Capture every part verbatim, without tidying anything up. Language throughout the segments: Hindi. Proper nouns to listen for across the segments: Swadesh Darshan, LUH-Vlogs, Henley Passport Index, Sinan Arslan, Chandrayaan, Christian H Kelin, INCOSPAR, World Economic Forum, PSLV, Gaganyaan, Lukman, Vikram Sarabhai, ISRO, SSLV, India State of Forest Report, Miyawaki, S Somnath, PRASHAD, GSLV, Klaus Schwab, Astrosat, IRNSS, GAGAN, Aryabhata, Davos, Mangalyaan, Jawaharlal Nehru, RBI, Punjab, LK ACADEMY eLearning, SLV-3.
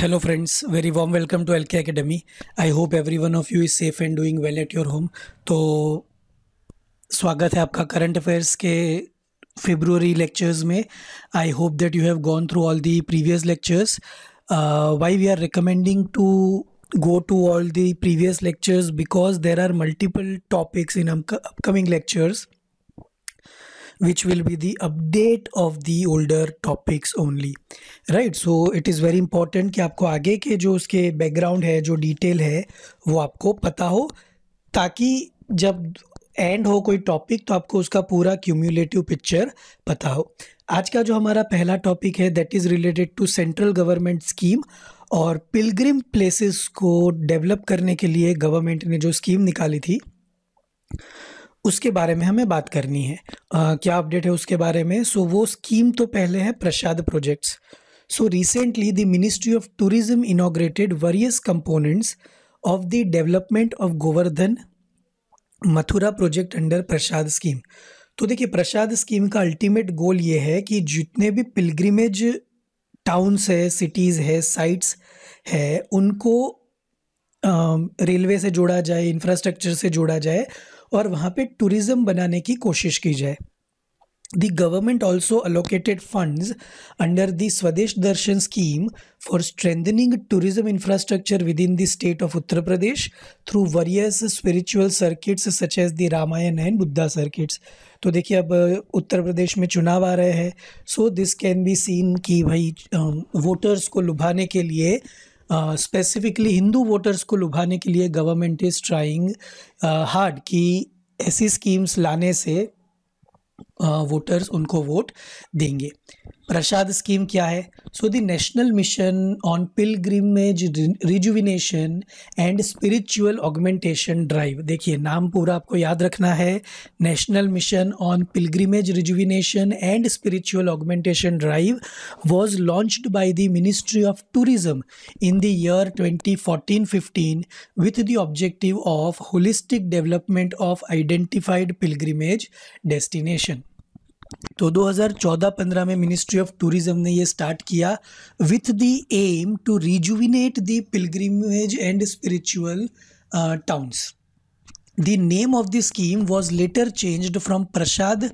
Hello friends, very warm welcome to L K Academy. I hope every one of you is safe and doing well at your home. तो स्वागत है आपका करंट अफेयर्स के फेब्रुअरी लेक्चर्स में. I hope that you have gone through all the previous lectures. Why we are recommending to go to all the previous lectures because there are multiple topics in upcoming lectures which will be the update of the older topics only, right? So it is very important कि आपको आगे के जो उसके background है, जो detail है, वो आपको पता हो, ताकि जब end हो कोई topic तो आपको उसका पूरा cumulative picture पता हो. आज का जो हमारा पहला topic है that is related to central government scheme और pilgrim places को develop करने के लिए government ने जो scheme निकाली थी उसके बारे में हमें बात करनी है. uh, क्या अपडेट है उसके बारे में. सो so, वो स्कीम तो पहले है Prasad projects. So recently the ministry of tourism inaugurated various components of the development of Govardhan Mathura project under Prasad scheme. तो देखिए, प्रसाद स्कीम का अल्टीमेट गोल ये है कि जितने भी पिलग्रिमेज टाउन्स है, सिटीज़ है, साइट्स है, उनको रेलवे uh, से जोड़ा जाए, इंफ्रास्ट्रक्चर से जोड़ा जाए और वहाँ पे टूरिज़्म बनाने की कोशिश की जाए. The government also allocated funds under the Swadesh Darshan scheme for strengthening tourism infrastructure within the state of Uttar Pradesh through various spiritual circuits such as the Ramayan and Buddha circuits. तो देखिए, अब उत्तर प्रदेश में चुनाव आ रहे हैं. So this can be seen कि भाई वोटर्स को लुभाने के लिए, स्पेसिफिकली हिंदू वोटर्स को लुभाने के लिए गवर्नमेंट इज़ ट्राइंग हार्ड कि ऐसी स्कीम्स लाने से वोटर्स uh, उनको वोट देंगे. प्रसाद स्कीम क्या है. So the national mission on pilgrimage rejuvenation and spiritual augmentation drive. देखिए, नाम पूरा आपको याद रखना है, national mission on pilgrimage rejuvenation and spiritual augmentation drive was launched by the ministry of tourism in the year twenty fourteen fifteen with the objective of holistic development of identified pilgrimage destination. तो दो हज़ार चौदह पंद्रह में मिनिस्ट्री ऑफ टूरिज्म ने ये स्टार्ट किया with the aim to rejuvenate the pilgrimage and spiritual towns. The name of the scheme was later changed from Prasad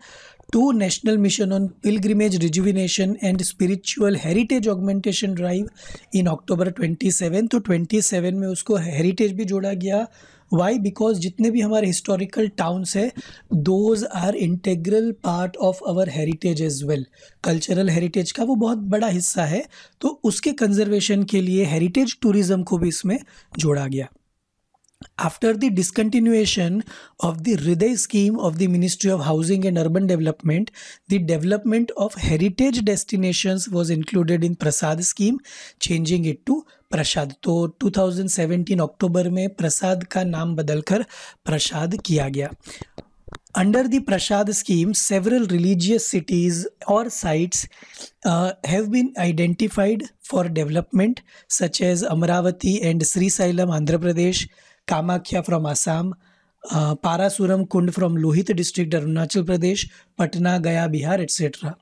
to national mission on pilgrimage rejuvenation and spiritual heritage augmentation drive in October twenty seven. तो ट्वेंटी सेवन में उसको हेरिटेज भी जोड़ा गया. वाई? बिकॉज जितने भी हमारे हिस्टोरिकल टाउन्स है, those are integral part of our heritage as well. Cultural heritage का वो बहुत बड़ा हिस्सा है, तो उसके कंजर्वेशन के लिए हेरिटेज टूरिज्म को भी इसमें जोड़ा गया. After the discontinuation of the Hriday scheme of the Ministry of Housing and Urban Development, the development of heritage destinations was included in Prashad scheme, changing it to प्रसाद. तो ट्वेंटी सेवनटीन अक्टूबर में प्रसाद का नाम बदलकर प्रसाद किया गया. Under the Prashad scheme, several religious cities or sites uh, have been identified for development, such as Amravati and Sri Sailam, Andhra Pradesh, Kamakhya from Assam, uh, Parasuram Kund from Lohit district, Arunachal Pradesh, Patna, Gaya, Bihar, et cetera.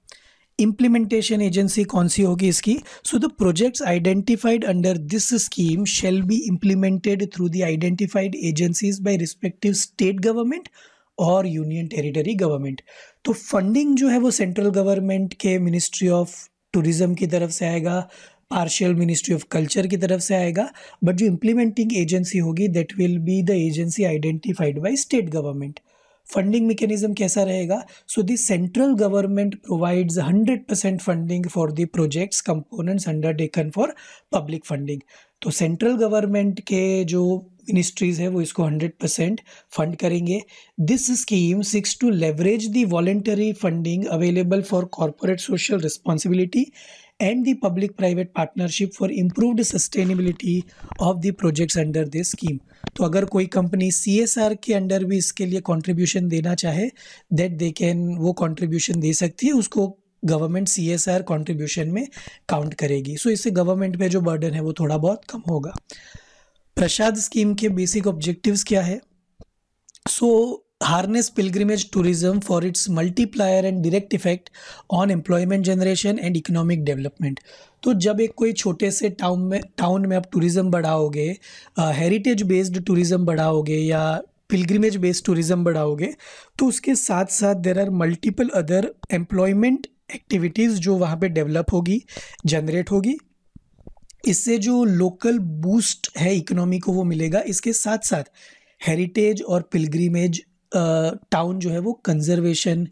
Implementation agency कौन सी होगी इसकी. So the projects identified under this scheme shall be implemented through the identified agencies by respective state government और यूनियन टेरिटरी गवर्नमेंट. तो फंडिंग जो है वो सेंट्रल गवर्नमेंट के मिनिस्ट्री ऑफ टूरिज्म की तरफ से आएगा, पार्शियल मिनिस्ट्री ऑफ कल्चर की तरफ से आएगा, बट जो इम्प्लीमेंटिंग एजेंसी होगी that will be the agency identified by state government. Funding mechanism कैसा रहेगा. So the central government provides hundred percent funding for the projects components undertaken for public funding. तो सेंट्रल गवर्नमेंट के जो मिनिस्ट्रीज है वो इसको हंड्रेड परसेंट फंड करेंगे. This scheme seeks to leverage the voluntary funding available for corporate social responsibility and the public private partnership for improved sustainability of the projects under this scheme. तो अगर कोई कंपनी सी एस आर के अंडर भी इसके लिए कॉन्ट्रीब्यूशन देना चाहे दैट दे कैन, वो कॉन्ट्रीब्यूशन दे सकती है, उसको government C S R contribution में काउंट करेगी. सो so इससे गवर्नमेंट पर जो बर्डन है वो थोड़ा बहुत कम होगा. प्रसाद स्कीम के बेसिक ऑब्जेक्टिव्स क्या है. सो harness pilgrimage tourism for its multiplier and direct effect on employment generation and economic development। तो जब एक कोई छोटे से टाउन में टाउन में आप टूरिज़म बढ़ाओगे, हेरिटेज बेस्ड टूरिज़म बढ़ाओगे या पिलग्रिमेज बेस्ड टूरिज़म बढ़ाओगे, तो उसके साथ साथ there are multiple other employment activities जो वहाँ पे डेवलप होगी, जनरेट होगी। इससे जो लोकल बूस्ट है इकोनॉमी को वो मिलेगा। इसके साथ साथ हेरिटेज और पिलग्रिमेज टाउन जो है वो कंजर्वेशन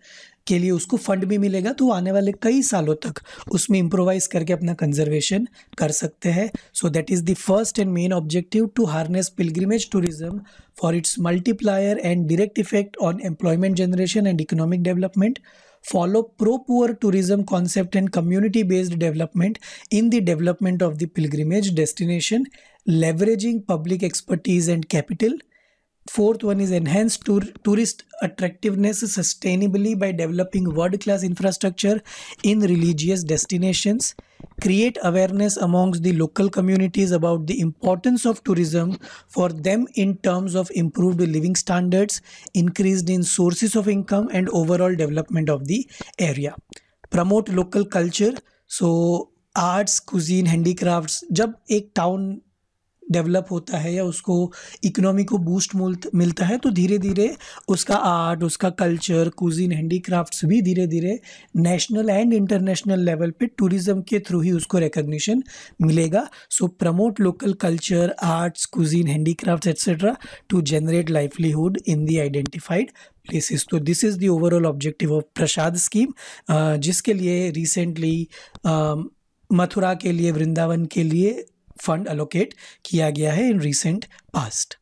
के लिए उसको फंड भी मिलेगा, तो आने वाले कई सालों तक उसमें इम्प्रोवाइज़ करके अपना कंजर्वेशन कर सकते हैं। So that is the first and main objective to harness pilgrimage tourism for its multiplier and direct effect on employment generation and economic development. Follow pro poor tourism concept and community based development in the development of the pilgrimage destination, leveraging public expertise and capital. Fourth one is enhance tour, tourist attractiveness sustainably by developing world-class infrastructure in religious destinations. Create awareness amongst the local communities about the importance of tourism for them in terms of improved living standards, increased in sources of income and overall development of the area. Promote local culture, so arts, cuisine, handicrafts। जब एक town डेवलप होता है या उसको इकोनॉमी को बूस्ट मिलता है, तो धीरे धीरे उसका आर्ट, उसका कल्चर, कुजीन, हैंडीक्राफ्ट्स भी धीरे धीरे नेशनल एंड इंटरनेशनल लेवल पे टूरिज्म के थ्रू ही उसको रिकॉग्निशन मिलेगा। So promote local culture, arts, cuisine, handicrafts etcetera to generate livelihood in the identified places. तो this is the overall objective of Prasad scheme, जिसके लिए रिसेंटली मथुरा के लिए, वृंदावन के लिए फंड अलोकेट किया गया है in recent past.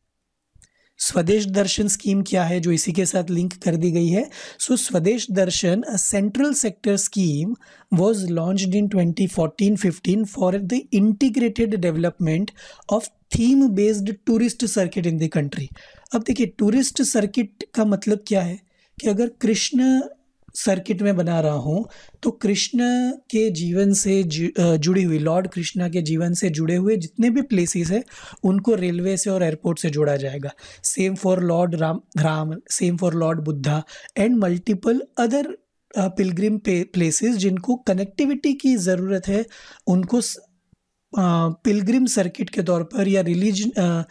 Swadesh Darshan scheme क्या है, जो इसी के साथ लिंक कर दी गई है। So Swadesh Darshan central sector scheme was launched in twenty fourteen fifteen for the integrated development of theme based tourist circuit in the country. अब देखिए टूरिस्ट सर्किट का मतलब क्या है कि अगर कृष्ण सर्किट में बना रहा हूँ तो कृष्ण के जीवन से जुड़ी हुई, लॉर्ड कृष्णा के जीवन से जुड़े हुए जितने भी प्लेसेस हैं उनको रेलवे से और एयरपोर्ट से जोड़ा जाएगा। Same for lord Ram Ram same for lord Buddha and multiple other pilgrim places जिनको कनेक्टिविटी की ज़रूरत है, उनको पिलग्रिम सर्किट के तौर पर या रिलीजन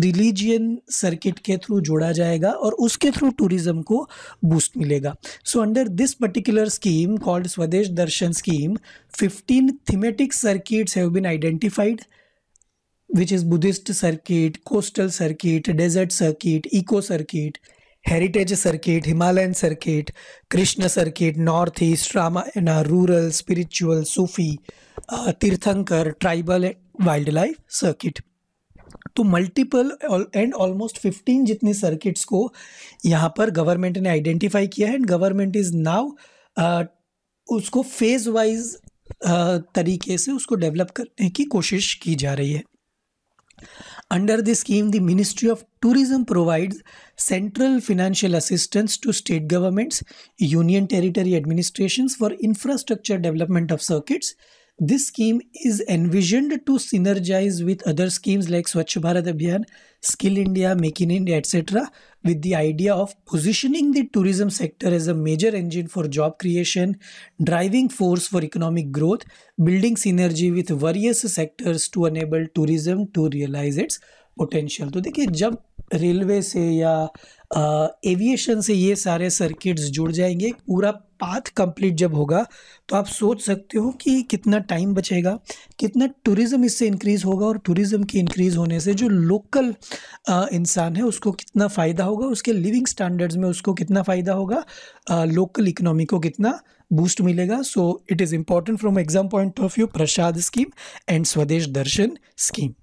रिलीजियन सर्किट के थ्रू जोड़ा जाएगा और उसके थ्रू टूरिज़म को बूस्ट मिलेगा। So under this particular scheme called Swadesh Darshan scheme, fifteen thematic circuits have been identified which is Buddhist circuit, coastal circuit, desert circuit, eco circuit, heritage circuit, Himalayan circuit, Krishna circuit, north east, Ramayan, rural, spiritual, Sufi, Tirthankar, tribal, wild life circuit. तो मल्टीपल एंड ऑलमोस्ट फिफ्टीन जितनी सर्किट्स को यहाँ पर गवर्नमेंट ने आइडेंटिफाई किया है एंड गवर्नमेंट इज़ नाउ उसको फेज वाइज तरीके से उसको डेवलप करने की कोशिश की जा रही है। Under this scheme, the Ministry of Tourism provides central financial assistance to state governments, union territory administrations for infrastructure development of circuits. This scheme is envisioned to synergize with other schemes like Swachh Bharat Abhiyan, Skill India, Make in India, et cetera, with the idea of positioning the tourism sector as a major engine for job creation, driving force for economic growth, building synergy with various sectors to enable tourism to realize its potential. तो देखिए जब रेलवे से या एविएशन से ये सारे सर्किट्स जुड़ जाएंगे, पूरा पाथ कंप्लीट जब होगा तो आप सोच सकते हो कि कितना टाइम बचेगा, कितना टूरिज़्म इससे इंक्रीज़ होगा और टूरिज़्म के इंक्रीज़ होने से जो लोकल इंसान है उसको कितना फ़ायदा होगा, उसके लिविंग स्टैंडर्ड्स में उसको कितना फ़ायदा होगा, लोकल इकोनॉमी को कितना बूस्ट मिलेगा। So it is important from exam point of view Prasad scheme and Swadesh Darshan scheme.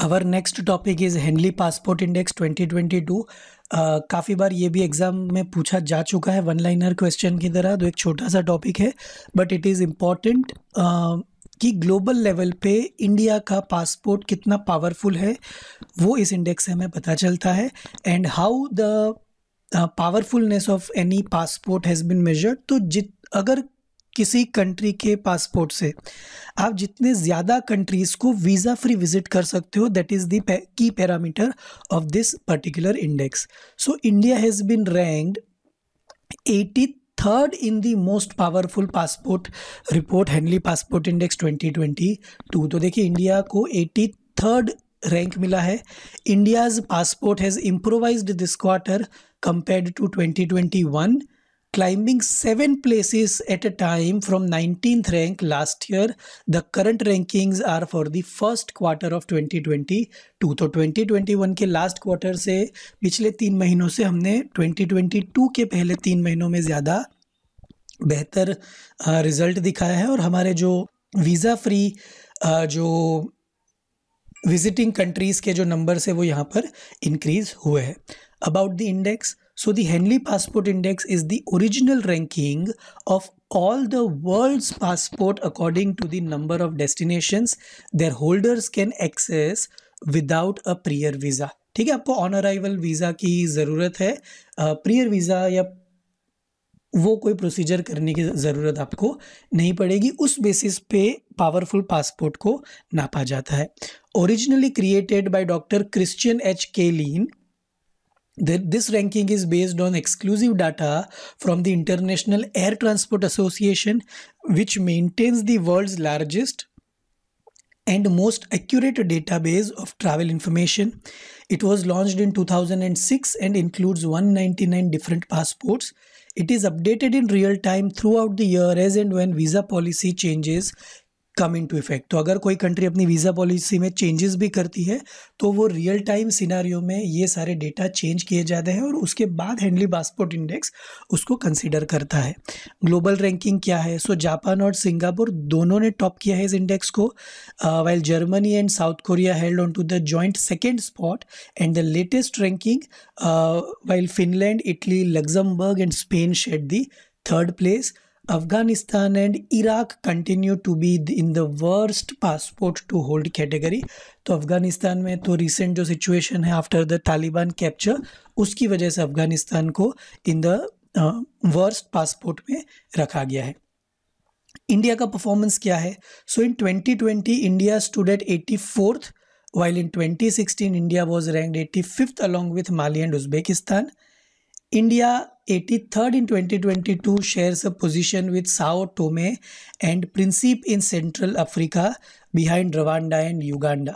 Our next topic is Henley passport index twenty twenty two. काफ़ी बार ये भी एग्ज़ाम में पूछा जा चुका है वन लाइनर क्वेश्चन की तरह, तो एक छोटा सा टॉपिक है बट इट इज़ इम्पॉर्टेंट कि ग्लोबल लेवल पे इंडिया का पासपोर्ट कितना पावरफुल है वो इस इंडेक्स से हमें पता चलता है। And how the powerfulness of any passport has been measured, तो जित अगर किसी कंट्री के पासपोर्ट से आप जितने ज़्यादा कंट्रीज़ को वीज़ा फ्री विजिट कर सकते हो, that is the key parameter of this particular index. So India has been ranked eighty-third in the most powerful passport report Henley Passport Index twenty twenty-two. तो देखिए इंडिया को eighty-third रैंक मिला है. India's passport has improvised this quarter compared to twenty twenty-one, climbing seven places at a time from nineteenth rank last year. The current rankings are for the first quarter of twenty twenty-two. तो twenty twenty-one के last quarter से पिछले तीन महीनों से हमने twenty twenty-two के पहले तीन महीनों में ज़्यादा बेहतर रिज़ल्ट दिखाया है और हमारे जो वीज़ा फ्री जो विजिटिंग कंट्रीज़ के जो नंबर से वो यहाँ पर इंक्रीज़ हुए हैं. About the index, so the Henley Passport Index is the original ranking of all the world's passport according to the number of destinations their holders can access without a prior visa. ठीक है, आपको ऑन अराइवल वीज़ा की ज़रूरत है, प्रियर वीज़ा या वो कोई प्रोसीजर करने की ज़रूरत आपको नहीं पड़ेगी. उस बेसिस पे पावरफुल पासपोर्ट को नापा जाता है. Originally created by doctor Christian H Kaelin, this ranking is based on exclusive data from the International Air Transport Association, which maintains the world's largest and most accurate database of travel information. It was launched in two thousand six and includes one hundred ninety-nine different passports. It is updated in real time throughout the year as and when visa policy changes come into effect. तो अगर कोई कंट्री अपनी वीज़ा पॉलिसी में चेंजेस भी करती है तो वो रियल टाइम सिनारियो में ये सारे डेटा चेंज किए जाते हैं और उसके बाद हेनली पासपोर्ट इंडेक्स उसको कंसिडर करता है. ग्लोबल रैंकिंग क्या है? सो so, जापान और सिंगापुर दोनों ने टॉप किया है इस इंडेक्स को, while Germany and South Korea held on to the joint second spot and the latest ranking, while Finland, Italy, Luxembourg and Spain shared the third place. Afghanistan and Iraq continue to be in the worst passport to hold category. तो अफ़गानिस्तान में तो recent जो situation है after the Taliban capture, उसकी वजह से अफ़गानिस्तान को in the uh, worst passport में रखा गया है. इंडिया का performance क्या है? So in twenty twenty India stood at eighty-fourth, while in twenty sixteen India was ranked eighty-fifth along with Mali and Uzbekistan. India eighty-third in twenty twenty-two shares a position with Sao Tome and Principe in Central Africa behind Rwanda and Uganda.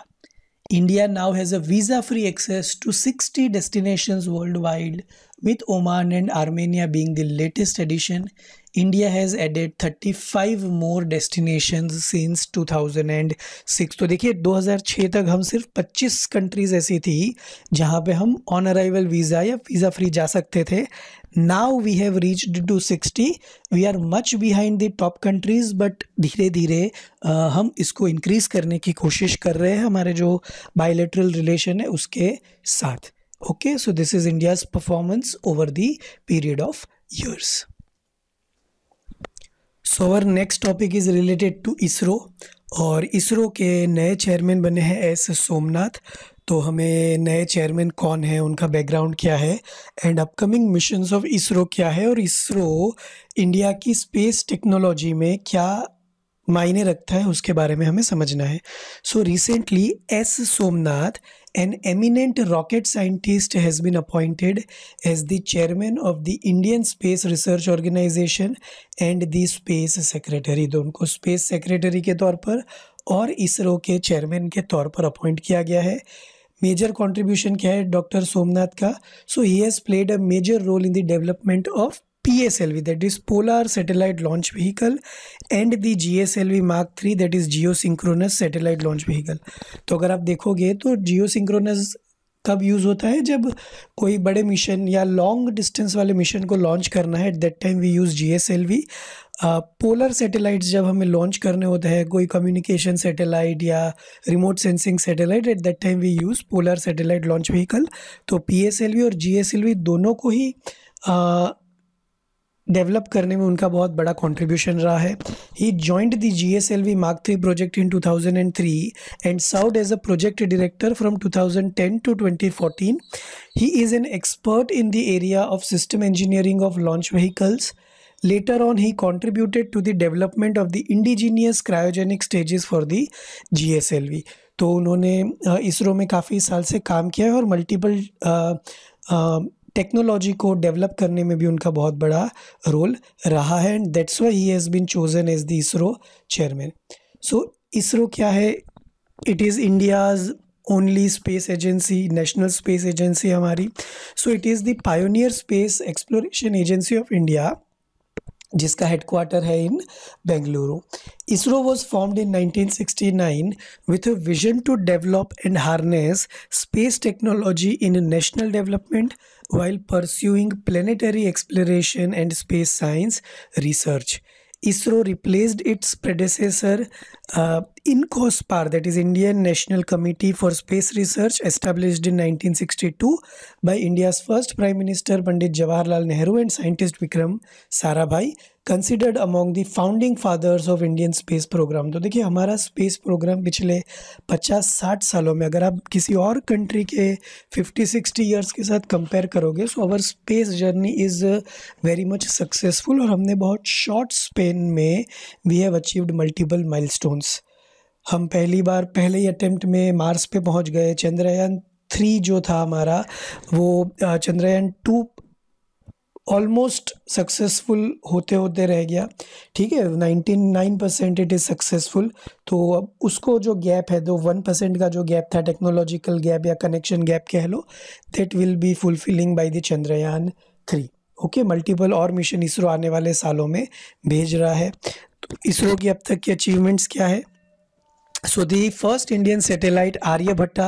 India now has a visa-free access to sixty destinations worldwide, with Oman and Armenia being the latest addition. India has added thirty-five more destinations since two thousand six. तो देखिए दो हज़ार छह तक हम सिर्फ पच्चीस कंट्रीज़ ऐसी थी जहाँ पे हम ऑन अराइवल वीज़ा या वीज़ा फ्री जा सकते थे. Now we have reached to sixty. We are much behind the top countries, but धीरे धीरे हम इसको increase करने की कोशिश कर रहे हैं हमारे जो bilateral relation है उसके साथ. Okay, so this is India's performance over the period of years. So our next topic is related to ISRO. और इसरो के नए चेयरमैन बने हैं एस सोमनाथ. तो हमें नए चेयरमैन कौन है, उनका बैकग्राउंड क्या है and upcoming missions of ISRO क्या है और इसरो इंडिया की स्पेस टेक्नोलॉजी में क्या मायने रखता है उसके बारे में हमें समझना है. So recently S Somnath, an eminent rocket scientist, has been appointed as the chairman of the Indian Space Research Organization and the Space Secretary. तो उनको Space Secretary के तौर पर और इसरो के चेयरमैन के तौर पर अपॉइंट किया गया है. मेजर कंट्रीब्यूशन क्या है डॉक्टर सोमनाथ का? So he has played a major role in the development of P S L V, that is Polar Satellite Launch Vehicle, and the G S L V Mark three, that is Geosynchronous Satellite Launch Vehicle. तो अगर आप देखोगे तो जियोसिंक्रोनस कब यूज़ होता है? जब कोई बड़े मिशन या लॉन्ग डिस्टेंस वाले मिशन को लॉन्च करना है, at that time we use G S L V. Polar satellites जब हमें लॉन्च करने होता है, कोई कम्युनिकेशन सैटेलाइट या remote sensing satellite, at that time we use polar satellite launch vehicle. तो P S L V और G S L V दोनों को ही uh, डेवलप करने में उनका बहुत बड़ा कंट्रीब्यूशन रहा है. He joined the G S L V Mark three project in two thousand three and served as a project director from twenty ten टू twenty fourteen. He is an expert in the area of system engineering of launch vehicles, Later on, he contributed to the development of the indigenous cryogenic stages for the G S L V. तो उन्होंने इसरो में काफ़ी साल से काम किया है और मल्टीपल टेक्नोलॉजी को डेवलप करने में भी उनका बहुत बड़ा रोल रहा है, and that's why he has been chosen as the ISRO chairman. So ISRO क्या है? It is India's only space agency, national space agency हमारी. So it is the pioneer space exploration agency of India, जिसका हेडक्वार्टर है in Bengaluru. ISRO was formed in nineteen sixty nine with a vision to develop and harness space technology in national development while pursuing planetary exploration and space science research. ISRO replaced its predecessor uh, in INCOSPAR, that is Indian National Committee for Space Research, established in nineteen sixty-two by India's first Prime Minister Pandit Jawaharlal Nehru and scientist Vikram Sarabhai, considered among the founding fathers of Indian space program. तो देखिए हमारा space program पिछले पचास साठ सालों में, अगर आप किसी और country के फिफ्टी सिक्सटी years के साथ compare करोगे, so our space journey is very much successful और हमने बहुत short span में we have achieved multiple milestones. हम पहली बार पहले ही attempt में Mars पे पहुँच गए. चंद्रयान थ्री जो था हमारा, वो चंद्रयान टू ऑलमोस्ट सक्सेसफुल होते होते रह गया. ठीक है, ninety nine percent it is successful. तो अब उसको जो गैप है, दो वन परसेंट का जो गैप था, टेक्नोलॉजिकल गैप या कनेक्शन गैप कह लो, that will be fulfilling by the Chandrayaan three. Okay, multiple और मिशन इसरो आने वाले सालों में भेज रहा है. तो इसरो की अब तक की अचीवमेंट्स क्या है? So the first Indian satellite Aryabhata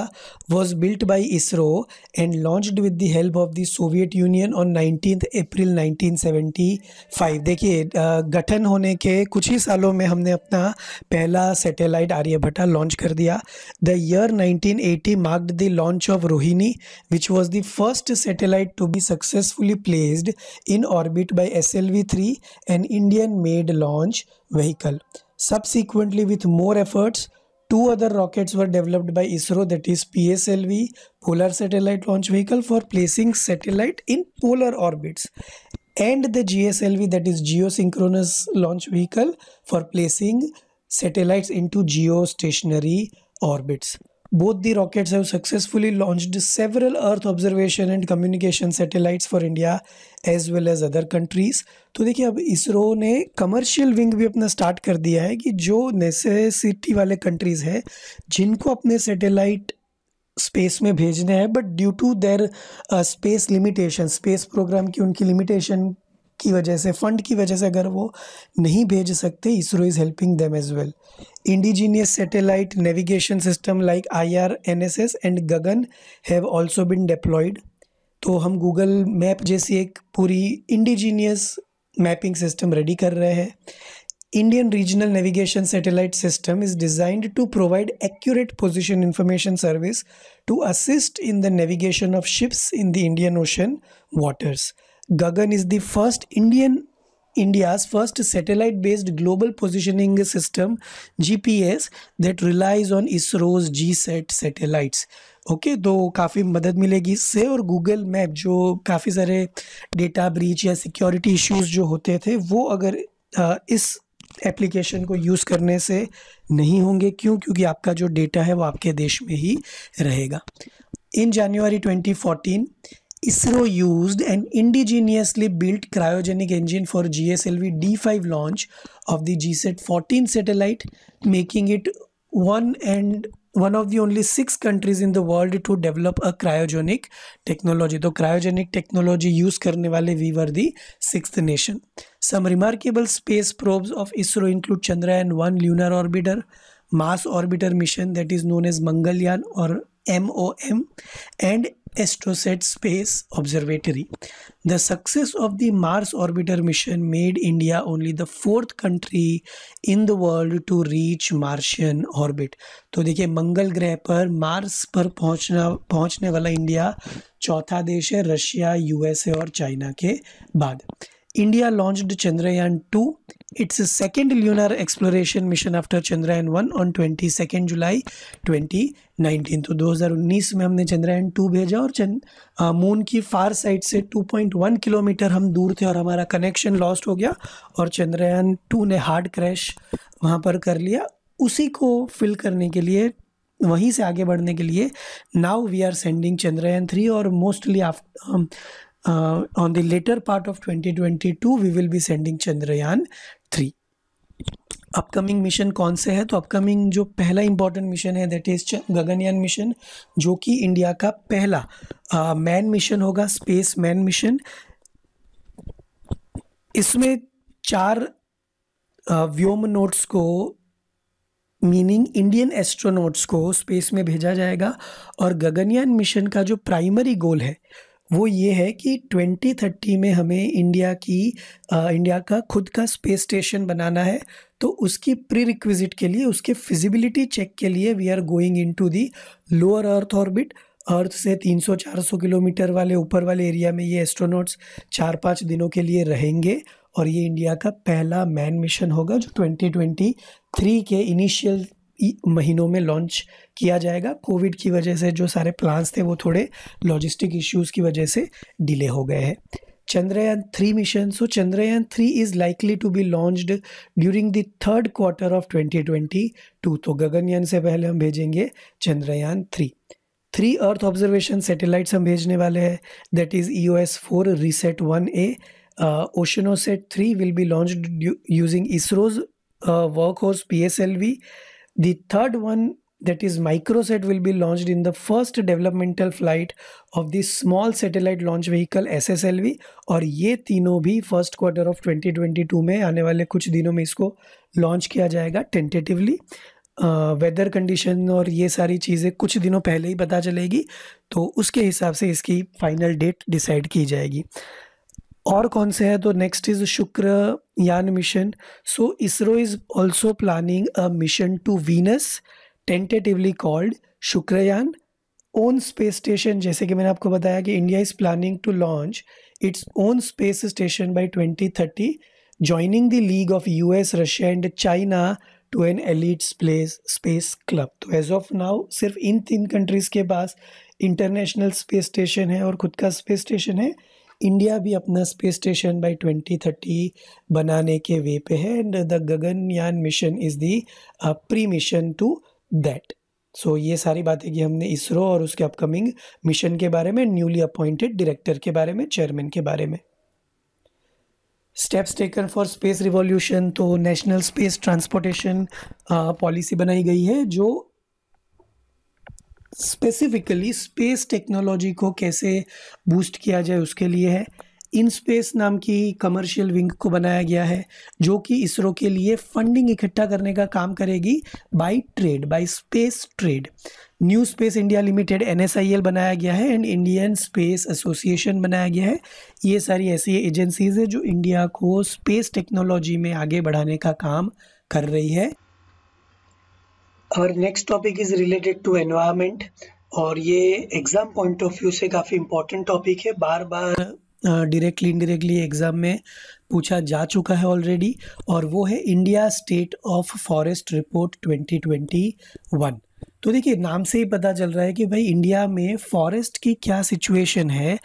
was built by ISRO and launched with the help of the Soviet Union on nineteenth April nineteen seventy five. देखिए गठन होने के कुछ ही सालों में हमने अपना पहला सैटेलाइट आर्यभट्टा लॉन्च कर दिया. The year nineteen eighty marked the launch of Rohini which was the first satellite to be successfully placed in orbit by S L V three, an Indian made launch vehicle. Subsequently, with more efforts, two other rockets were developed by ISRO, that is P S L V, Polar Satellite Launch Vehicle, for placing satellite in polar orbits, and the G S L V, that is Geosynchronous Launch Vehicle, for placing satellites into geostationary orbits. Both the rockets have successfully launched several Earth observation and communication satellites for India as well as other countries. तो देखिए अब इसरो ने कमर्शियल विंग भी अपना स्टार्ट कर दिया है कि जो नेसेसिटी वाले कंट्रीज़ हैं, जिनको अपने सैटेलाइट स्पेस में भेजने हैं, but due to their space limitation, space program की उनकी लिमिटेशन की वजह से, फंड की वजह से, अगर वो नहीं भेज सकते, ISRO is helping them as well. Indigenous satellite navigation system like I R N S S and Gagan have also been deployed. तो हम गूगल मैप जैसी एक पूरी इंडिजीनियस मैपिंग सिस्टम रेडी कर रहे हैं. Indian Regional Navigation Satellite System is designed to provide accurate position information service to assist in the navigation of ships in the Indian Ocean waters. Gagan is the first Indian India's first satellite-based global positioning system G P S that relies on ISRO's GSAT satellites. Okay, तो काफ़ी मदद मिलेगी इससे. और गूगल मैप, जो काफ़ी सारे डेटा ब्रीच या सिक्योरिटी इश्यूज़ जो होते थे, वो अगर इस एप्लीकेशन को यूज़ करने से नहीं होंगे. क्यों? क्योंकि आपका जो डेटा है वो आपके देश में ही रहेगा. In January twenty fourteen, ISRO used an indigenously built cryogenic engine for G S L V D five launch of the G SAT fourteen satellite, making it one and one of the only six countries in the world to develop a cryogenic technology. तो cryogenic technology use करने वाले we were the sixth nation. Some remarkable space probes of ISRO include Chandrayaan one lunar orbiter, Mars orbiter mission that is known as Mangalyaan or M O M, and Astrosat Space Observatory. The success of the Mars orbiter mission made India only the fourth country in the world to reach Martian orbit. तो देखिए मंगल ग्रह पर, मार्स पर पहुँचना पहुँचने वाला इंडिया चौथा देश है, रशिया, यूएसए और चाइना के बाद. India launched Chandrayaan two, its second lunar exploration mission after Chandrayaan one on twenty-second July twenty nineteen. तो दो हज़ार उन्नीस में हमने Chandrayaan two भेजा और चंद्र मून की फार साइड से दो पॉइंट एक किलोमीटर हम दूर थे और हमारा कनेक्शन लॉस्ट हो गया और Chandrayaan two ने हार्ड क्रैश वहाँ पर कर लिया। उसी को फिल करने के लिए, वहीं से आगे बढ़ने के लिए now we are sending Chandrayaan three और mostly after Uh, on the later part of twenty twenty-two we will be sending Chandrayaan three. Upcoming mission कौन से है, तो अपकमिंग जो पहला इंपॉर्टेंट मिशन है दैट इज गगनयान मिशन, जो कि इंडिया का पहला मैन uh, मिशन होगा, स्पेस मैन मिशन। इसमें चार uh, व्योम नोट्स को मीनिंग इंडियन एस्ट्रोनॉट्स को स्पेस में भेजा जाएगा और गगनयान मिशन का जो प्राइमरी गोल है वो ये है कि ट्वेंटी थर्टी में हमें इंडिया की आ, इंडिया का खुद का स्पेस स्टेशन बनाना है। तो उसकी प्री रिक्विजिट के लिए, उसके फिजिबिलिटी चेक के लिए we are going into the lower earth orbit. Earth से तीन सौ चार सौ किलोमीटर वाले ऊपर वाले एरिया में ये एस्ट्रोनॉट्स चार पाँच दिनों के लिए रहेंगे और ये इंडिया का पहला मैन मिशन होगा जो ट्वेंटी ट्वेंटी थ्री के इनिशियल महीनों में लॉन्च किया जाएगा। कोविड की वजह से जो सारे प्लान्स थे वो थोड़े लॉजिस्टिक इश्यूज़ की वजह से डिले हो गए हैं। Chandrayaan three mission, so Chandrayaan three is likely to be launched during the third quarter of twenty twenty two. तो गगनयान से पहले हम भेजेंगे Chandrayaan three. Three earth observation satellites हम भेजने वाले हैं, that is E O S four RISAT one A, Oceansat three will be launched using ISRO's workhorse P S L V. The third one, that is Microsat, will be launched in the first developmental flight of the small satellite launch vehicle S S L V और ये तीनों भी first quarter of twenty twenty-two में आने वाले कुछ दिनों में इसको launch किया जाएगा tentatively। वेदर uh, कंडीशन और ये सारी चीज़ें कुछ दिनों पहले ही पता चलेगी तो उसके हिसाब से इसकी फाइनल डेट डिसाइड की जाएगी। और कौन से है, तो next is Shukrayaan mission. So ISRO is also planning a mission to Venus tentatively called Shukrayaan own space station. जैसे कि मैंने आपको बताया कि India is planning to launch its own space station by twenty thirty, joining the league of US, Russia and China to an elite space space club. तो एज ऑफ नाउ सिर्फ इन तीन कंट्रीज़ के पास इंटरनेशनल स्पेस स्टेशन है और खुद का स्पेस स्टेशन है। इंडिया भी अपना space station by twenty thirty बनाने के वे पे है and the Gaganyaan mission is the pre mission to that. सो ये सारी बातें कि हमने इसरो और उसके अपकमिंग मिशन के बारे में, न्यूली अपॉइंटेड डायरेक्टर के बारे में, चेयरमैन के बारे में। Steps taken for space revolution, तो नेशनल स्पेस ट्रांसपोर्टेशन पॉलिसी बनाई गई है जो स्पेसिफिकली स्पेस टेक्नोलॉजी को कैसे बूस्ट किया जाए उसके लिए है। इन स्पेस नाम की कमर्शियल विंग को बनाया गया है जो कि इसरो के लिए फंडिंग इकट्ठा करने का काम करेगी by trade, by space trade. New space India limited N S I L बनाया गया है एंड इंडियन स्पेस एसोसिएशन बनाया गया है। ये सारी ऐसी एजेंसीज है जो इंडिया को स्पेस टेक्नोलॉजी में आगे बढ़ाने का काम कर रही है। और next topic is related to environment और ये एग्ज़ाम पॉइंट ऑफ व्यू से काफ़ी इम्पॉर्टेंट टॉपिक है, बार बार डायरेक्टली इनडायरेक्टली एग्ज़ाम में पूछा जा चुका है ऑलरेडी, और वो है India state of forest report twenty twenty one. तो देखिए नाम से ही पता चल रहा है कि भाई इंडिया में फॉरेस्ट की क्या सिचुएशन है,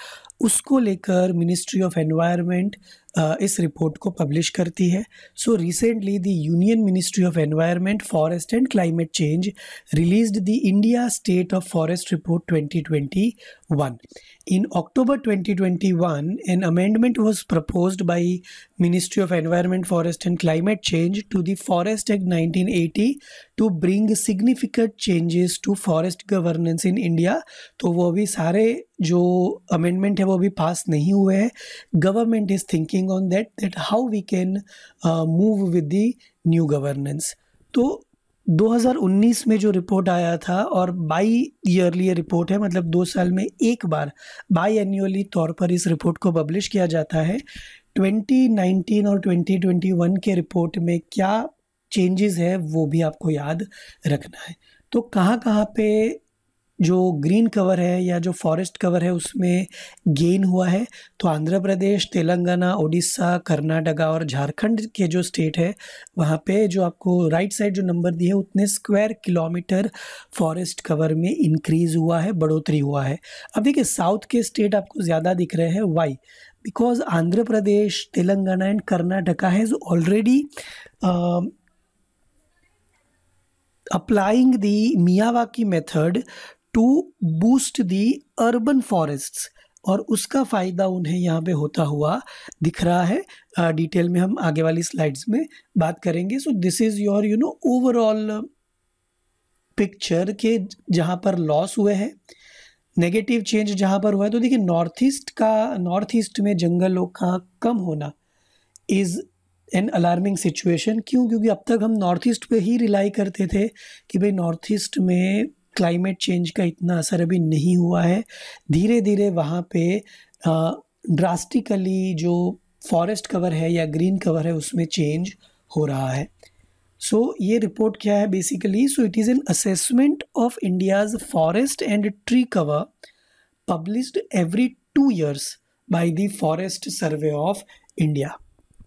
उसको लेकर मिनिस्ट्री ऑफ एनवायरनमेंट इस रिपोर्ट को पब्लिश करती है। So recently the union ministry of environment, forest and climate change released the India state of forest report twenty twenty one. In October twenty twenty-one, an amendment was proposed by Ministry of Environment, Forest and Climate Change to the Forest Act nineteen eighty to bring significant changes to forest governance in India. तो वो अभी सारे जो amendment है वो अभी pass नहीं हुए हैं. Government is thinking on that that how we can uh, move with the new governance. तो दो हज़ार उन्नीस में जो रिपोर्ट आया था और बाई ईयरली ये रिपोर्ट है, मतलब दो साल में एक बार बाई एन्युअली तौर पर इस रिपोर्ट को पब्लिश किया जाता है। ट्वेंटी नाइनटीन और ट्वेंटी ट्वेंटी वन के रिपोर्ट में क्या चेंजेस है वो भी आपको याद रखना है। तो कहाँ कहाँ पे जो ग्रीन कवर है या जो फॉरेस्ट कवर है उसमें गेन हुआ है। तो आंध्र प्रदेश, तेलंगाना, उड़ीसा, कर्नाटका और झारखंड के जो स्टेट है वहाँ पे जो आपको राइट साइड जो नंबर दिए है उतने स्क्वायर किलोमीटर फॉरेस्ट कवर में इंक्रीज़ हुआ है, बढ़ोतरी हुआ है। अब देखिए साउथ के स्टेट आपको ज़्यादा दिख रहे हैं, why? Because Andhra Pradesh, Telangana and Karnataka has already applying the Miyawaki method to boost the urban forests और उसका फ़ायदा उन्हें यहाँ पे होता हुआ दिख रहा है। डिटेल में हम आगे वाली स्लाइड्स में बात करेंगे। So this is your you know overall picture के जहाँ पर लॉस हुए हैं, नेगेटिव चेंज जहाँ पर हुआ है। तो देखिए नॉर्थ ईस्ट का नॉर्थ ईस्ट में जंगलों का कम होना इज़ एन अलार्मिंग सिचुएशन। क्यों? क्योंकि अब तक हम नॉर्थ ईस्ट पे ही रिलाई करते थे कि भाई नॉर्थ ईस्ट में क्लाइमेट चेंज का इतना असर अभी नहीं हुआ है। धीरे धीरे वहाँ पे ड्रास्टिकली जो फॉरेस्ट कवर है या ग्रीन कवर है उसमें चेंज हो रहा है। सो so, ये रिपोर्ट क्या है basically? So it is an assessment of India's forest and tree cover published every two years by the forest survey of India.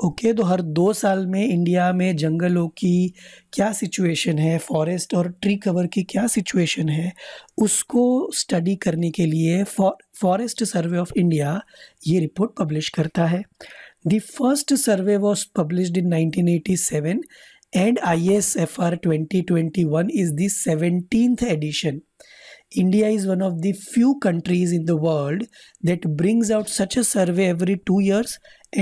Okay okay, तो हर दो साल में इंडिया में जंगलों की क्या सिचुएशन है, फॉरेस्ट और ट्री कवर की क्या सिचुएशन है, उसको स्टडी करने के लिए फॉरेस्ट सर्वे ऑफ इंडिया ये रिपोर्ट पब्लिश करता है। The first survey was published in nineteen eighty seven and I S F R twenty twenty one is the seventeenth edition. India is one of the few countries in the world that brings out such a survey every two years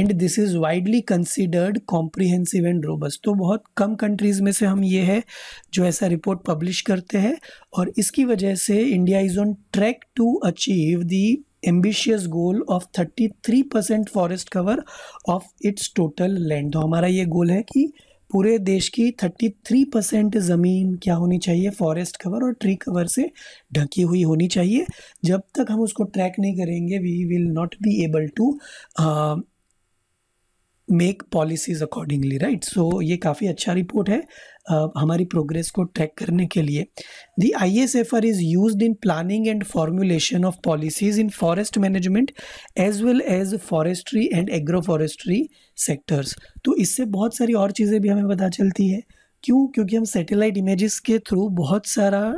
and this is widely considered comprehensive and robust। तो बहुत कम countries में से हम ये है जो ऐसा report publish करते हैं और इसकी वजह से India is on track to achieve the ambitious goal of thirty-three percent forest cover of its total land। तो हमारा ये goal है कि पूरे देश की तैंतीस परसेंट ज़मीन क्या होनी चाहिए, फॉरेस्ट कवर और ट्री कवर से ढकी हुई होनी चाहिए। जब तक हम उसको ट्रैक नहीं करेंगे we will not be able to make policies accordingly, right? So ये काफ़ी अच्छा रिपोर्ट है uh, हमारी प्रोग्रेस को ट्रैक करने के लिए। The I S F R is use in planning and formulation of policies in forest management as well as forestry and agro forestry sectors. तो इससे बहुत सारी और चीज़ें भी हमें पता चलती है। क्यों? क्योंकि हम सैटेलाइट इमेजेस के थ्रू बहुत सारा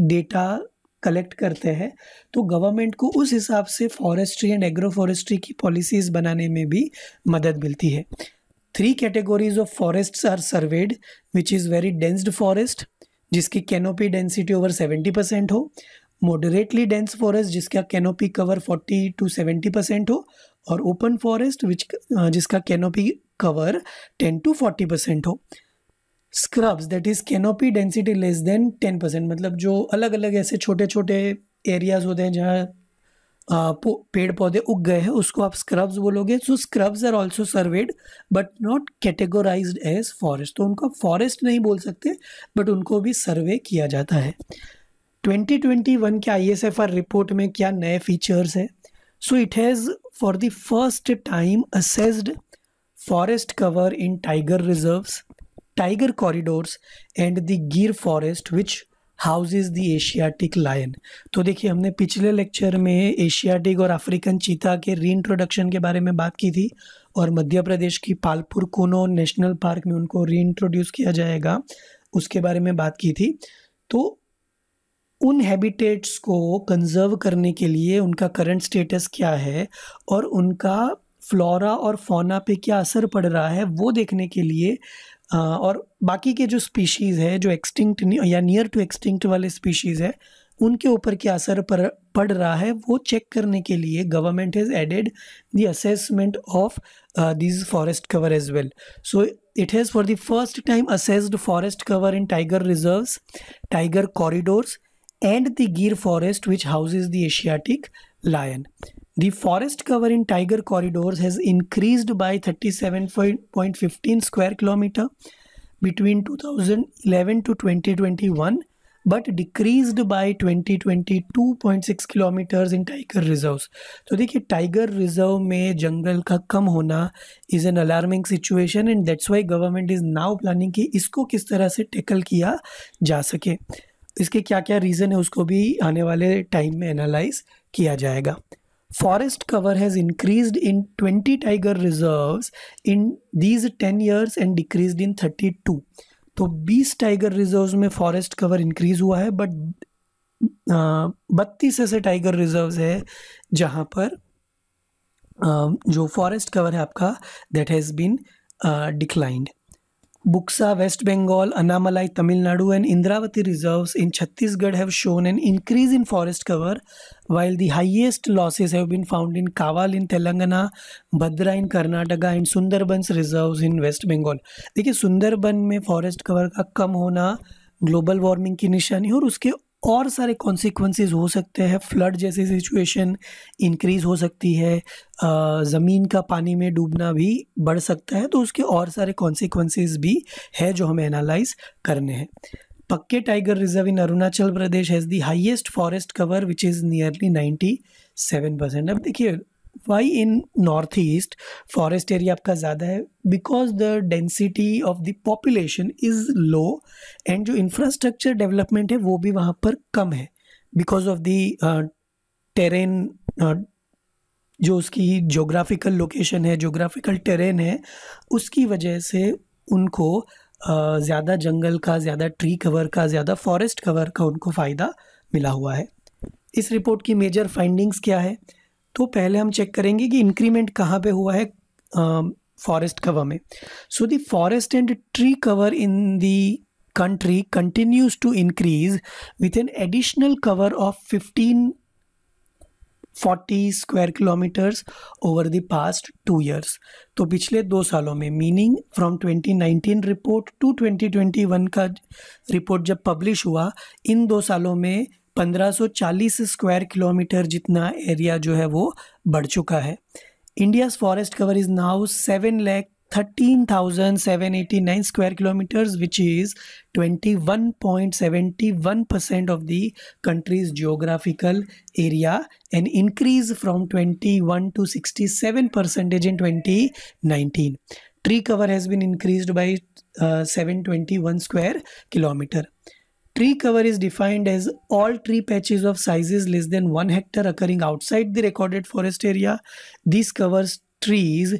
डेटा कलेक्ट करते हैं, तो गवर्नमेंट को उस हिसाब से फॉरेस्ट्री एंड एग्रो फॉरेस्ट्री की पॉलिसीज़ बनाने में भी मदद मिलती है। Three categories of forests are surveyed which is very densed forest जिसकी canopy density over seventy percent हो, मॉडरेटली डेंस फॉरेस्ट जिसका canopy cover forty to seventy percent हो और ओपन फॉरेस्ट विच जिसका canopy cover ten to forty percent हो। Scrubs that is canopy density less than ten percent, मतलब जो अलग अलग ऐसे छोटे छोटे एरियाज़ होते हैं जहाँ पेड़ पौधे उग गए हैं उसको आप स्क्रब्स बोलोगे। So scrubs are also surveyed but not categorised as forest. तो उनको फॉरेस्ट नहीं बोल सकते बट उनको भी सर्वे किया जाता है। ट्वेंटी ट्वेंटी वन के I S F R report में क्या नए फीचर्स है? So it has for the first time assessed forest cover in tiger reserves, tiger corridors and the Gir forest which houses the Asiatic lion. तो देखिए हमने पिछले लेक्चर में एशियाटिक और अफ्रीकन चीता के रीइंट्रोडक्शन के बारे में बात की थी और मध्य प्रदेश की पालपुर कोनो नेशनल पार्क में उनको रीइंट्रोड्यूस किया जाएगा उसके बारे में बात की थी। तो उन हैबिटेट्स को कंजर्व करने के लिए उनका करंट स्टेटस क्या है और उनका फ्लोरा और फौना पे क्या असर पड़ रहा है वो देखने के लिए और बाकी के जो स्पीशीज़ है जो एक्सटिंक्ट या नियर टू एक्सटिंक्ट वाले स्पीशीज़ है उनके ऊपर क्या असर पड़ रहा है वो चेक करने के लिए government has added the assessment of this forest cover as well. So it has for the first time assessed forest cover in tiger reserves, tiger corridors and the Gir forest which houses the Asiatic lion. The forest cover in tiger corridors has increased by thirty-seven point one five square kilometer between two thousand eleven to twenty twenty-one but decreased by twenty twenty-two point six kilometers in tiger reserves। तो देखिए tiger reserve में जंगल का कम होना is an alarming situation and that's why government is now planning कि इसको किस तरह से tackle किया जा सके। इसके क्या क्या रीज़न है उसको भी आने वाले टाइम में एनालाइज किया जाएगा। Forest cover has increased in twenty tiger reserves in these ten years and decreased in thirty-two. तो बीस टाइगर रिजर्व्स में फॉरेस्ट कवर इंक्रीज हुआ है, बट बत्तीस ऐसे टाइगर रिजर्व्स है जहाँ पर uh, जो फॉरेस्ट कवर है आपका that has been uh, declined. Buksa, West Bengal, Annamalai, Tamil Nadu and Indravati reserves in Chhattisgarh have shown an increase in forest cover, while the highest losses have been found in Kaval in Telangana, Bhadra in Karnataka and Sundarban's reserves in West Bengal. देखिए सुंदरबन में फॉरेस्ट कवर का कम होना ग्लोबल वार्मिंग की निशानी और उसके और सारे कॉन्सिक्वेंसेस हो सकते हैं। फ्लड जैसी सिचुएशन इंक्रीज़ हो सकती है, ज़मीन का पानी में डूबना भी बढ़ सकता है, तो उसके और सारे कॉन्सिक्वेंसेस भी है जो हमें एनालाइज करने हैं। Pakke tiger reserve in Arunachal Pradesh has the highest forest cover which is nearly ninety seven percent. अब देखिए why in north east forest area आपका ज़्यादा है, because the density of the population is low and जो इंफ्रास्ट्रक्चर डेवलपमेंट है वो भी वहाँ पर कम है बिकॉज ऑफ द टेरेन, जो उसकी जोग्राफिकल लोकेशन है, जोग्राफिकल टेरेन है, उसकी वजह से उनको uh, ज़्यादा जंगल का, ज़्यादा ट्री कवर का, ज़्यादा फॉरेस्ट कवर का उनको फ़ायदा मिला हुआ है। इस रिपोर्ट की मेजर फाइंडिंग्स क्या है, तो पहले हम चेक करेंगे कि इंक्रीमेंट कहाँ पे हुआ है फॉरेस्ट कवर में। So the forest and tree cover in the country continues to increase with an additional cover of fifteen forty square kilometres over the past two years. तो पिछले दो सालों में meaning from twenty nineteen report to twenty twenty one का रिपोर्ट जब पब्लिश हुआ, इन दो सालों में फिफ्टीन फोर्टी स्क्वायर किलोमीटर जितना एरिया जो है वो बढ़ चुका है। India's forest cover is now seven lakh thirteen thousand seven eighty nine square kilometres which is twenty one point seventy one percent of the country's geographical area and increase from twenty one two sixty seven percentage in twenty nineteen tree cover has been increase by seven twenty one square kilometre. Tree cover is defined as all tree patches of sizes less than one hectare occurring outside the recorded forest area. This covers trees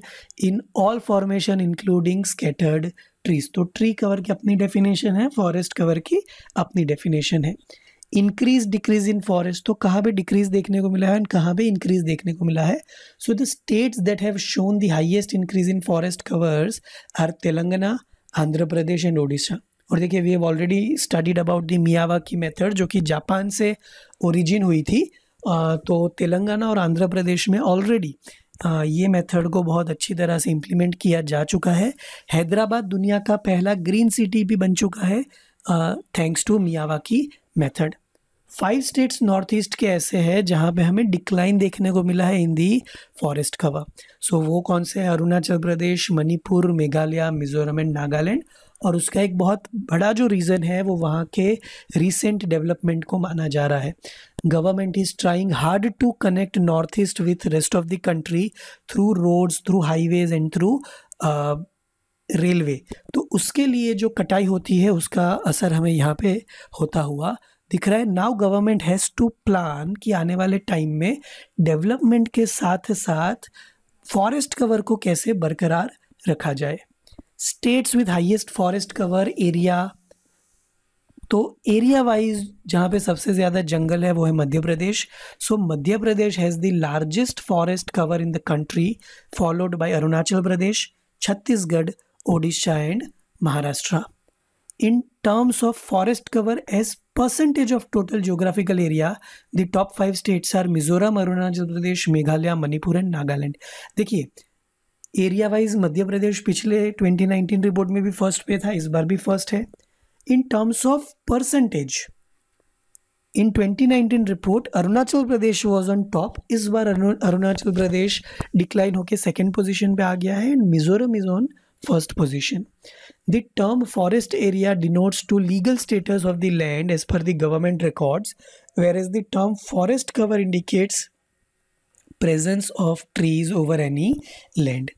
in all formation including scattered trees. तो tree cover की अपनी definition है, forest cover की अपनी definition है। Increase decrease in forest, तो कहाँ पे decrease देखने को मिला है और कहाँ पे increase देखने को मिला है। So the states that have shown the highest increase in forest covers are Telangana, Andhra Pradesh and Odisha। और देखिए we have already studied about the Miyawaki method जो कि जापान से ओरिजिन हुई थी, तो तेलंगाना और आंध्र प्रदेश में ऑलरेडी ये मेथड को बहुत अच्छी तरह से इम्प्लीमेंट किया जा चुका है। हैदराबाद दुनिया का पहला ग्रीन सिटी भी बन चुका है thanks to Miyawaki method. Five states north east के ऐसे हैं जहाँ पे हमें डिक्लाइन देखने को मिला है इन दी फॉरेस्ट कवर। सो वो कौन से है, अरुणाचल प्रदेश, मणिपुर, मेघालय, मिजोरम एंड नागालैंड, और उसका एक बहुत बड़ा जो रीज़न है वो वहाँ के रिसेंट डेवलपमेंट को माना जा रहा है। Government is trying hard to connect north east with rest of the country through roads, through highways and through railway, तो उसके लिए जो कटाई होती है उसका असर हमें यहाँ पे होता हुआ दिख रहा है। Now government has to plan कि आने वाले टाइम में डेवलपमेंट के साथ साथ फॉरेस्ट कवर को कैसे बरकरार रखा जाए। States with highest forest cover area, तो एरिया वाइज जहाँ पे सबसे ज़्यादा जंगल है वो है Madhya Pradesh. So Madhya Pradesh has the largest forest cover in the country, followed by Arunachal Pradesh, Chhattisgarh, Odisha and Maharashtra. In terms of forest cover as percentage of total geographical area, the top five states are Mizoram, Arunachal Pradesh, Meghalaya, Manipur and Nagaland। देखिए एरिया वाइज मध्य प्रदेश पिछले ट्वेंटी नाइन्टीन रिपोर्ट में भी फर्स्ट पे था, इस बार भी फर्स्ट है। In terms of percentage in twenty nineteen report Arunachal Pradesh was on top, इस बार अरुणाचल प्रदेश डिक्लाइन होकर सेकेंड पोजीशन पे आ गया है and Mizoram is on first position. The term forest area denotes to legal status of the land as per the government records, whereas the term forest cover indicates presence of trees over any land.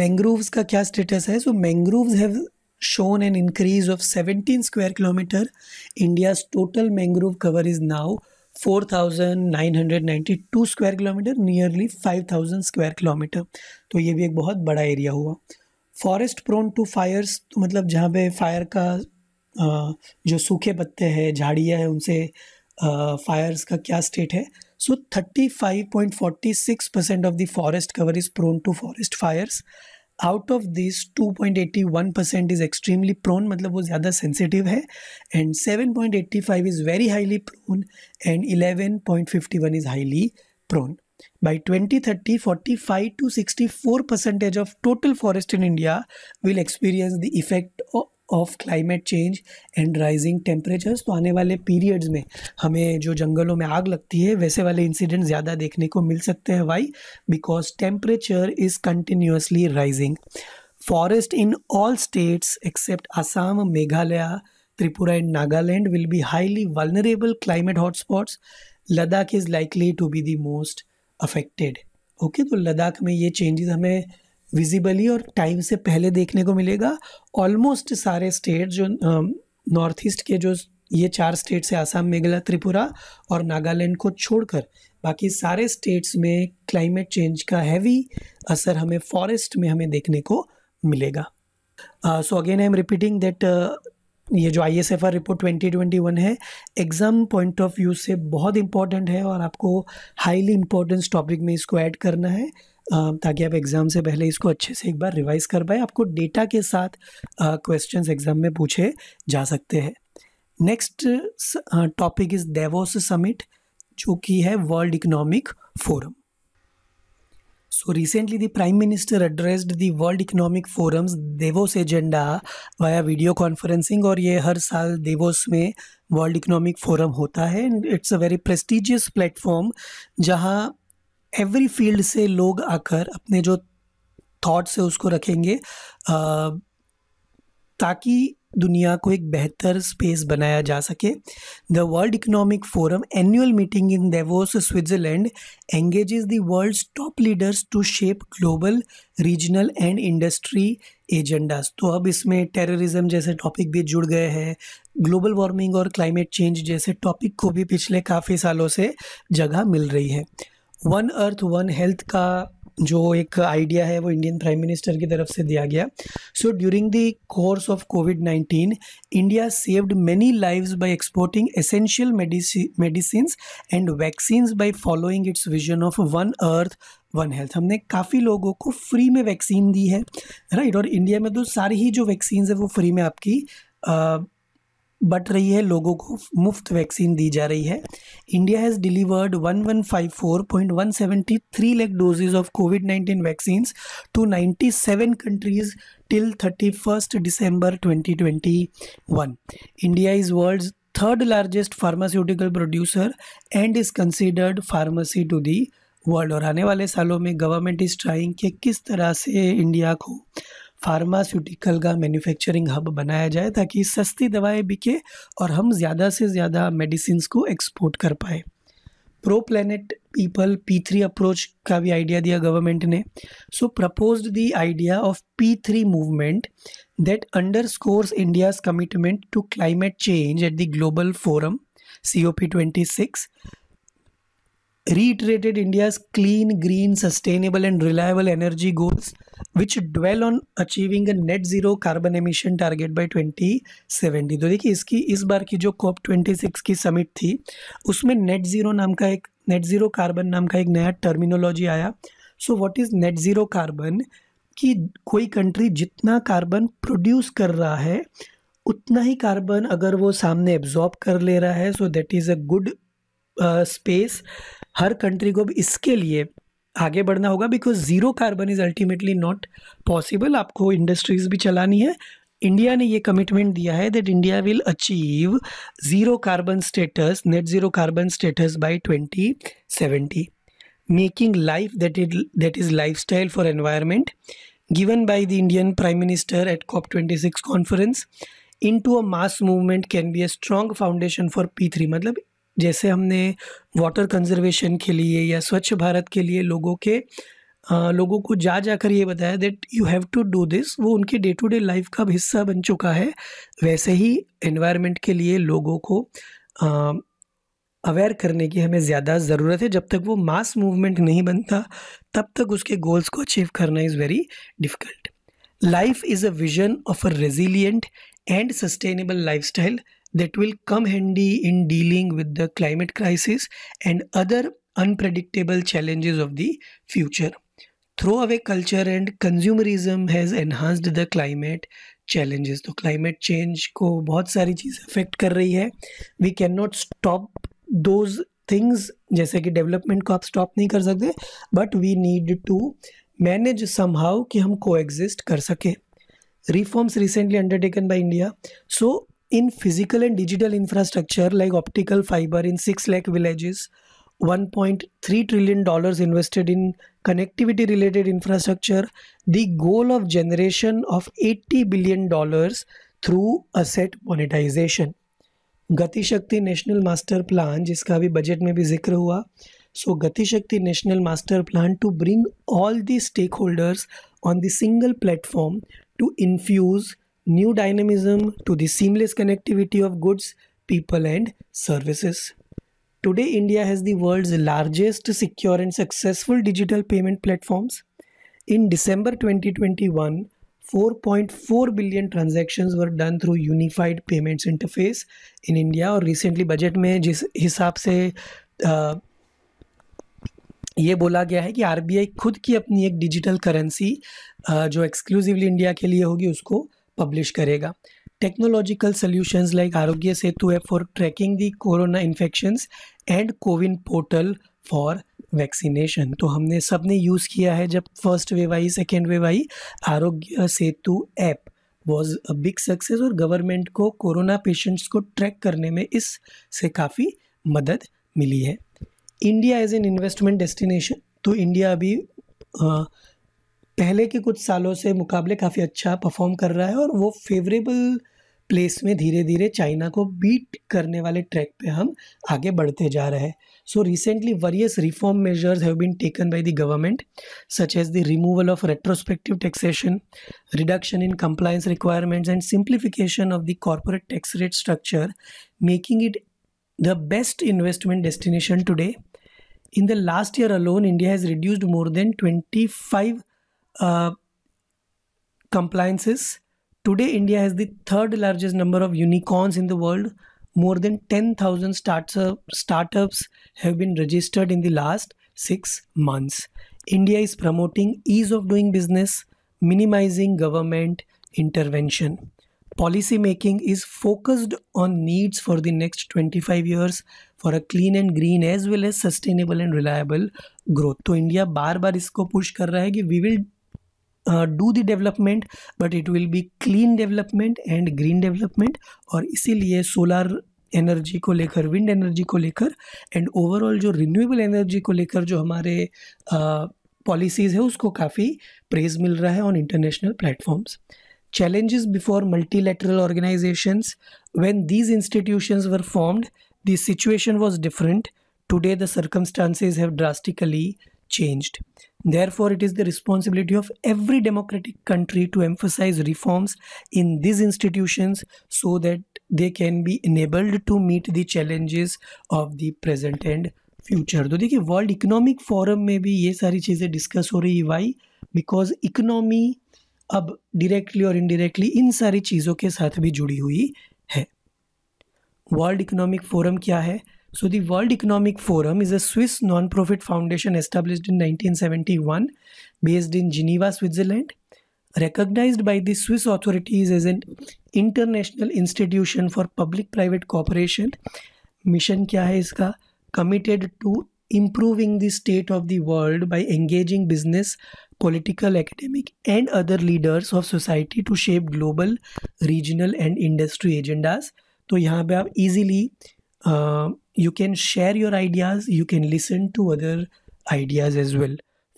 Mangroves का क्या status है? So mangroves have shown an increase of seventeen square kilometer, India's total mangrove cover is now four thousand nine hundred ninety-two square kilometer, nearly five thousand square kilometer. तो ये भी एक बहुत बड़ा एरिया हुआ. फॉरेस्ट प्रोन टू फायर्स, तो मतलब जहाँ पे फायर का जो सूखे पत्ते हैं, झाड़ियाँ हैं, उनसे फायर्स का क्या स्टेट है. So thirty-five point four six percent of the forest cover is prone to forest fires. Out of this two point eight one percent is extremely prone, मतलब वो ज़्यादा सेंसिटिव है, and seven point eight five is very highly prone, and eleven point five one is highly prone. By twenty thirty, forty-five to sixty-four percent of total forest in India will experience the effect of, of climate change and rising temperatures. तो आने वाले periods में हमें जो जंगलों में आग लगती है वैसे वाले incident ज़्यादा देखने को मिल सकते हैं. Why? Because temperature is continuously rising. Forest in all states except Assam, Meghalaya, Tripura and Nagaland will be highly vulnerable climate hotspots. Ladakh is likely to be the most affected. Okay, तो लद्दाख में ये चेंजेस हमें विजिबली और टाइम से पहले देखने को मिलेगा. ऑलमोस्ट सारे स्टेट जो नॉर्थ uh, ईस्ट के जो ये चार स्टेट्स हैं, आसाम, मेघालय, त्रिपुरा और नागालैंड को छोड़कर बाकी सारे स्टेट्स में क्लाइमेट चेंज का हैवी असर हमें फॉरेस्ट में हमें देखने को मिलेगा. So again I am repeating that ये जो I S F R report twenty twenty one है एग्ज़ाम पॉइंट ऑफ व्यू से बहुत इंपॉर्टेंट है और आपको हाईली इंपॉर्टेंस टॉपिक में इसको ऐड करना है ताकि आप एग्ज़ाम से पहले इसको अच्छे से एक बार रिवाइज़ कर पाए. आपको डेटा के साथ क्वेश्चंस एग्ज़ाम में पूछे जा सकते हैं. Next topic is Davos summit, जो कि है world economic forum. So recently the Prime Minister addressed the World Economic Forum's Davos agenda via video conferencing. और ये हर साल देवोस में World Economic Forum होता है and it's a very prestigious platform जहाँ every field से लोग आकर अपने जो thoughts है उसको रखेंगे ताकि दुनिया को एक बेहतर स्पेस बनाया जा सके. The world economic forum annual meeting in Davos, Switzerland engages the world's top leaders to shape global, regional and industry agendas. तो अब इसमें टेररिज्म जैसे टॉपिक भी जुड़ गए हैं. ग्लोबल वार्मिंग और क्लाइमेट चेंज जैसे टॉपिक को भी पिछले काफ़ी सालों से जगह मिल रही है. वन अर्थ वन हेल्थ का जो एक आइडिया है वो इंडियन प्राइम मिनिस्टर की तरफ से दिया गया. So during the course of covid nineteen India saved many lives by exporting essential medicines and vaccines by following its vision of one earth one health. हमने काफ़ी लोगों को फ्री में वैक्सीन दी है, राइट. और इंडिया में तो सारी ही जो वैक्सीन है वो फ्री में आपकी आ, बट रही है, लोगों को मुफ्त वैक्सीन दी जा रही है. India has delivered eleven fifty-four point one seven three lakh doses of covid nineteen vaccines to ninety-seven countries till thirty-first December twenty twenty-one. India is world's third largest pharmaceutical producer and is considered pharmacy to the world. और आने वाले सालों में गवर्नमेंट इज़ ट्राइंग कि किस तरह से इंडिया को फार्मास्यूटिकल का मैन्युफैक्चरिंग हब बनाया जाए ताकि सस्ती दवाएं बिके और हम ज़्यादा से ज़्यादा मेडिसिन्स को एक्सपोर्ट कर पाए. Pro planet people P three approach का भी आइडिया दिया गवर्नमेंट ने. So proposed the idea of P three movement that underscores India's commitment to climate change at the global forum C O P twenty-six. Reiterated India's clean, green, sustainable and reliable energy goals which dwell on achieving a net zero carbon emission target by twenty seventy. तो देखिए इसकी इस बार की जो कॉप छब्बीस की समिट थी उसमें नेट ज़ीरो नाम का एक नेट ज़ीरो कार्बन नाम का एक नया टर्मिनोलॉजी आया. So what is net zero carbon? कि कोई कंट्री जितना कार्बन प्रोड्यूस कर रहा है उतना ही कार्बन अगर वो सामने एब्जॉर्ब कर ले रहा है, so that is a good space. हर कंट्री को इसके लिए आगे बढ़ना होगा because zero carbon is ultimately not possible. आपको इंडस्ट्रीज़ भी चलानी है. इंडिया ने ये कमिटमेंट दिया है that India will achieve zero carbon status, net zero carbon status by twenty seventy. Making life that is that is lifestyle for environment given by the Indian prime minister at COP twenty six conference into a mass movement can be a strong foundation for P three. मतलब जैसे हमने वाटर कंजर्वेशन के लिए या स्वच्छ भारत के लिए लोगों के आ, लोगों को जा जाकर ये बताया that you have to do this, वो उनके डे टू डे लाइफ का हिस्सा बन चुका है। वैसे ही एनवायरनमेंट के लिए लोगों को अवेयर करने की हमें ज़्यादा ज़रूरत है। जब तक वो मास मूवमेंट नहीं बनता तब तक उसके गोल्स को अचीव करना is very difficult. Life is a vision of a resilient and sustainable lifestyle that will come handy in dealing with the climate crisis and other unpredictable challenges of the future. Throwaway culture and consumerism has enhanced the climate challenges. तो climate change को बहुत सारी चीज़ें affect कर रही है। We cannot stop those things, जैसे कि development को आप stop नहीं कर सकते, but we need to manage somehow कि हम coexist कर सकें। Reforms recently undertaken by India. So in physical and digital infrastructure like optical fiber in six lakh villages, one point three trillion dollars invested in connectivity related infrastructure, the goal of generation of eighty billion dollars through asset monetization. गति शक्ति नेशनल मास्टर प्लान जिसका भी बजट में भी जिक्र हुआ, so Gati Shakti national master plan to bring all the stakeholders on the single platform to infuse new dynamism to the seamless connectivity of goods, people and services. Today India has the world's largest secure and successful digital payment platforms. In December twenty twenty-one, four point four billion transactions were done through unified payments interface in India. और recently budget में जिस हिसाब से uh, ये बोला गया है कि आर बी आई खुद की अपनी एक digital currency uh, जो exclusively India के लिए होगी उसको पब्लिश करेगा। Technological solutions like Aarogya Setu app for tracking the corona infections and CoWIN portal for vaccination. तो हमने सब ने यूज़ किया है जब फर्स्ट वेव आई, सेकेंड वेव आई, Aarogya Setu app was a big success और गवर्नमेंट को कोरोना पेशेंट्स को ट्रैक करने में इससे काफ़ी मदद मिली है। India as an investment destination, तो इंडिया अभी आ, पहले के कुछ सालों से मुकाबले काफ़ी अच्छा परफॉर्म कर रहा है और वो फेवरेबल प्लेस में धीरे धीरे चाइना को बीट करने वाले ट्रैक पे हम आगे बढ़ते जा रहे हैं। So recently various reform measures have been taken by the government such as the removal of retrospective taxation, reduction in compliance requirements and simplification of the corporate tax rate structure, making it the best investment destination today. In the last year alone India has reduced more than twenty five Uh, compliances. Today India has the third largest number of unicorns in the world. More than ten thousand starts, uh, startups have been registered in the last six months. India is promoting ease of doing business, minimizing government intervention. Policy making is focused on needs for the next twenty-five years for a clean and green as well as sustainable and reliable growth. तो India बार बार इसको push कर रहा है कि we will Uh, do the development but it will be clean development and green development और इसीलिए solar energy को लेकर, wind energy को लेकर and overall जो renewable energy को लेकर जो हमारे uh, policies है उसको काफ़ी praise मिल रहा है on international platforms. Challenges before multilateral organizations. When these institutions were formed, the situation was different. Today the circumstances have drastically changed. Therefore, it is the responsibility of every democratic country to emphasize reforms in these institutions so that they can be enabled to meet the challenges of the present and future. तो देखिए वर्ल्ड इकोनॉमिक फोरम में भी ये सारी चीज़ें डिस्कस हो रही है। वाई? बिकॉज इकोनॉमी अब डायरेक्टली और इनडायरेक्टली इन सारी चीज़ों के साथ भी जुड़ी हुई है। वर्ल्ड इकोनॉमिक फोरम क्या है? So the World Economic Forum is a Swiss non-profit foundation established in nineteen seventy-one, based in Geneva, Switzerland, recognized by the Swiss authorities as an international institution for public-private cooperation. Mission क्या है इसका? Committed to improving the state of the world by engaging business, political, academic and other leaders of society to shape global, regional and industry agendas. तो यहाँ पे आप easily uh, you can share your ideas, you can listen to other ideas as well.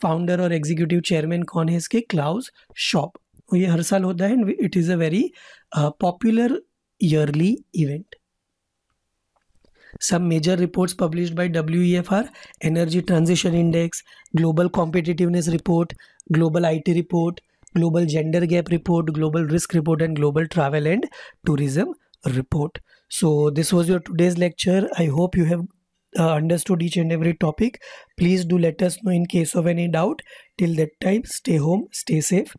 Founder और executive chairman कौन है इसके? Klaus Schwab. ये हर साल होता है, it is a very uh, popular yearly event. some major reports published by W E F are Energy Transition Index, Global Competitiveness Report, Global I T Report, Global Gender Gap Report, Global Risk Report and Global Travel and Tourism Report. So this was your today's lecture. I hope you have uh, understood each and every topic. Please do let us know in case of any doubt. Till that time, stay home, stay safe.